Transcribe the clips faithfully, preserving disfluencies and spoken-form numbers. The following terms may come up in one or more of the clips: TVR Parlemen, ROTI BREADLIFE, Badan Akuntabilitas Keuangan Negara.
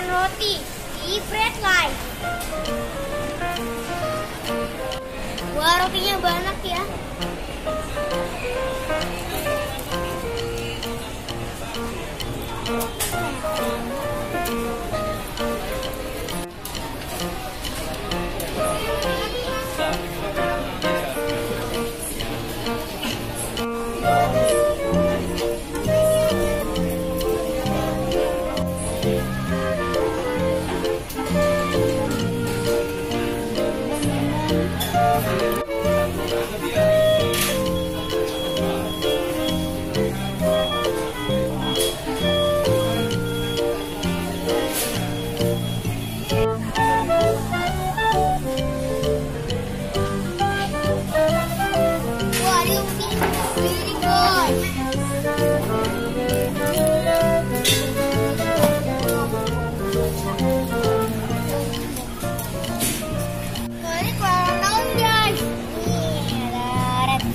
Makan roti di Breadlife. Wah, rotinya banyak ya.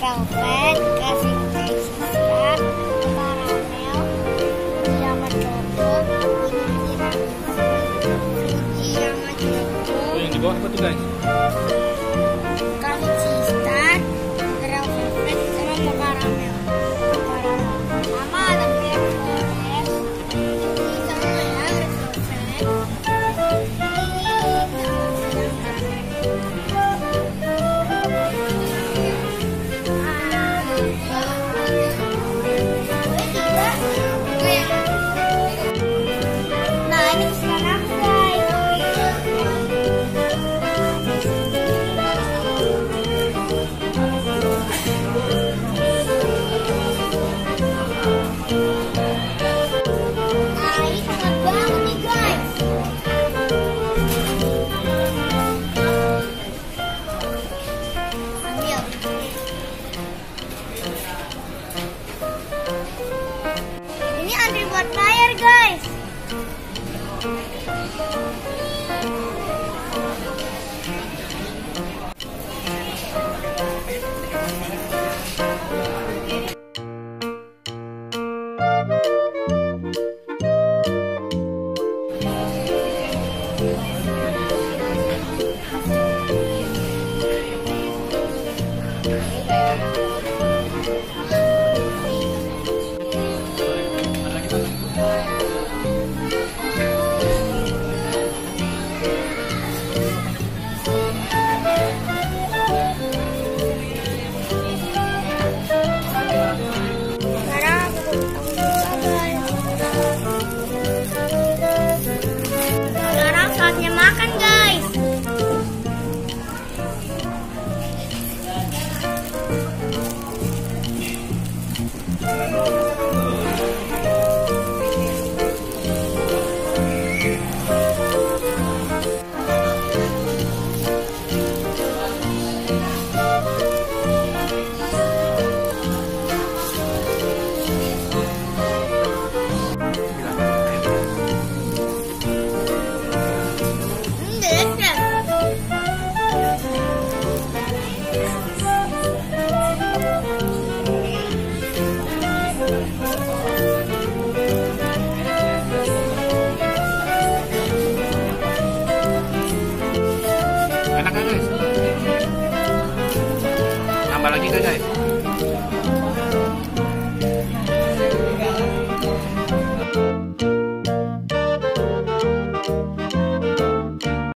Velvet, kasih keju ketat, karamel, diamond gold, diamond gold. Yang di bawah apa tuh guys? Kasih cheese tart, velvet, sama karamel. Sama ada cream orange, sama ada velvet. Buat player guys. Enak kan guys? Tambah lagi kan guys?